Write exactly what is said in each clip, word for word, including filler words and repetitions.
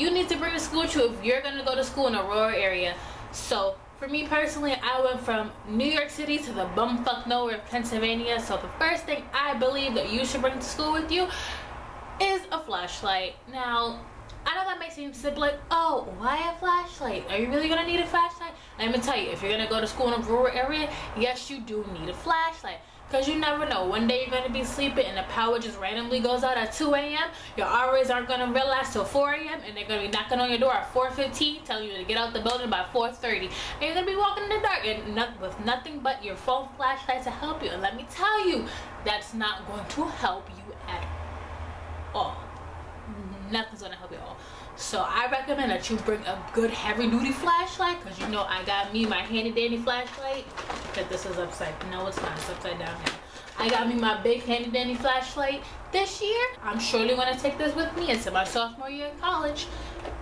you need to bring a school trip if you're going to go to school in a rural area. So for me personally, I went from New York City to the bumfuck nowhere of Pennsylvania. So the first thing I believe that you should bring to school with you is a flashlight. Now, I know that may seem simple, like, oh, why a flashlight? Are you really going to need a flashlight? Let me tell you, if you're going to go to school in a rural area, yes, you do need a flashlight. Because you never know. One day you're going to be sleeping and the power just randomly goes out at two A M Your R As aren't going to realize till four A M And they're going to be knocking on your door at four fifteen, telling you to get out the building by four thirty. And you're going to be walking in the dark and not, with nothing but your phone flashlight to help you. And let me tell you, that's not going to help you at all. Nothing's going to help you at all. So I recommend that you bring a good heavy-duty flashlight, because you know I got me my handy-dandy flashlight. That this is upside no it's not it's upside down now. I got me my big handy dandy flashlight this year. I'm surely gonna take this with me into my sophomore year in college,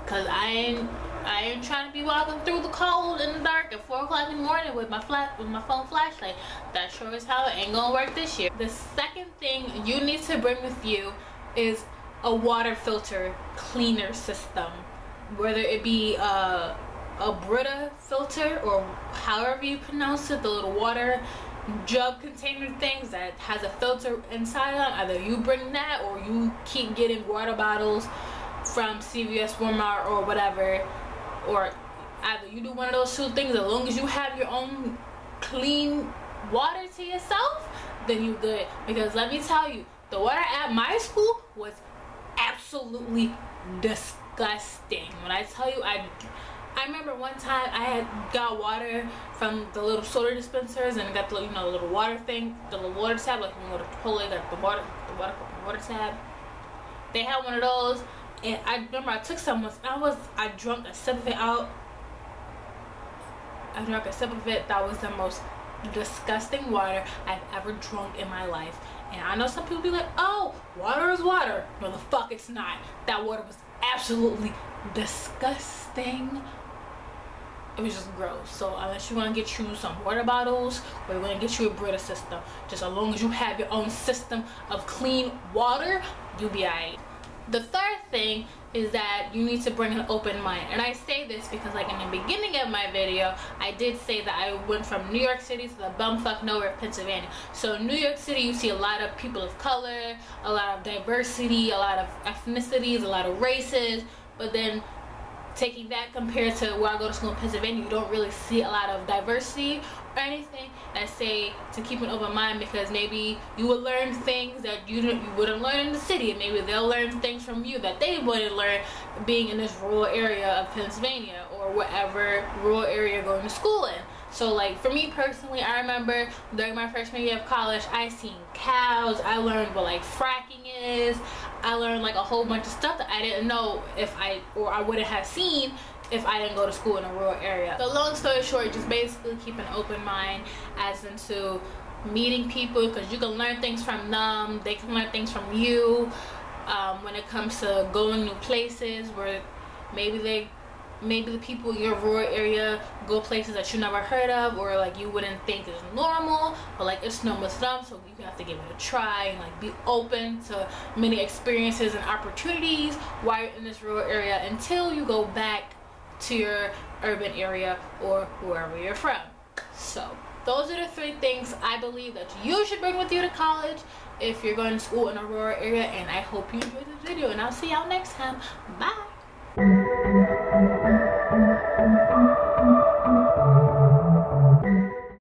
because I ain't I ain't trying to be walking through the cold and the dark at four o'clock in the morning with my flat with my phone flashlight. That sure as hell ain't gonna work this year. The second thing you need to bring with you is a water filter cleaner system, whether it be uh a Brita filter or however you pronounce it, the little water jug container things that has a filter inside on. Either you bring that or you keep getting water bottles from C V S, Walmart, or whatever. Or either you do one of those two things. As long as you have your own clean water to yourself, then you good. Because let me tell you, the water at my school was absolutely disgusting. When I tell you, I... I remember one time I had got water from the little soda dispensers and got the you know the little water thing, the little water tab, like when you go to Chipotle, like the water, the water, the water tab. They had one of those, and I remember I took some. I was I drunk a sip of it out. I drank a sip of it. That was the most disgusting water I've ever drunk in my life. And I know some people be like, "Oh, water is water." No, the fuck it's not. That water was absolutely disgusting. It was just gross. So unless you want to get you some water bottles, or you want to get you a Brita system, just as long as you have your own system of clean water, you'll be alright. The third thing is that you need to bring an open mind. And I say this because, like, in the beginning of my video, I did say that I went from New York City to the bumfuck nowhere of Pennsylvania. So in New York City, you see a lot of people of color, a lot of diversity, a lot of ethnicities, a lot of races. But then taking that compared to where I go to school in Pennsylvania, you don't really see a lot of diversity or anything. I say to keep an open mind, because maybe you will learn things that you didn't, you wouldn't learn in the city, and maybe they'll learn things from you that they wouldn't learn being in this rural area of Pennsylvania or whatever rural area you're going to school in. So, like, for me personally, I remember during my freshman year of college, I seen cows. I learned what, like, fracking is. I learned, like, a whole bunch of stuff that I didn't know if I, or I wouldn't have seen if I didn't go to school in a rural area. So long story short, just basically keep an open mind as into meeting people, because you can learn things from them. They can learn things from you um, when it comes to going new places where maybe they... maybe the people in your rural area go places that you never heard of, or like you wouldn't think is normal, but like it's normal stuff. So you have to give it a try and like be open to many experiences and opportunities while you're in this rural area until you go back to your urban area or wherever you're from. So those are the three things I believe that you should bring with you to college if you're going to school in a rural area. And I hope you enjoyed this video, and I'll see y'all next time. Bye.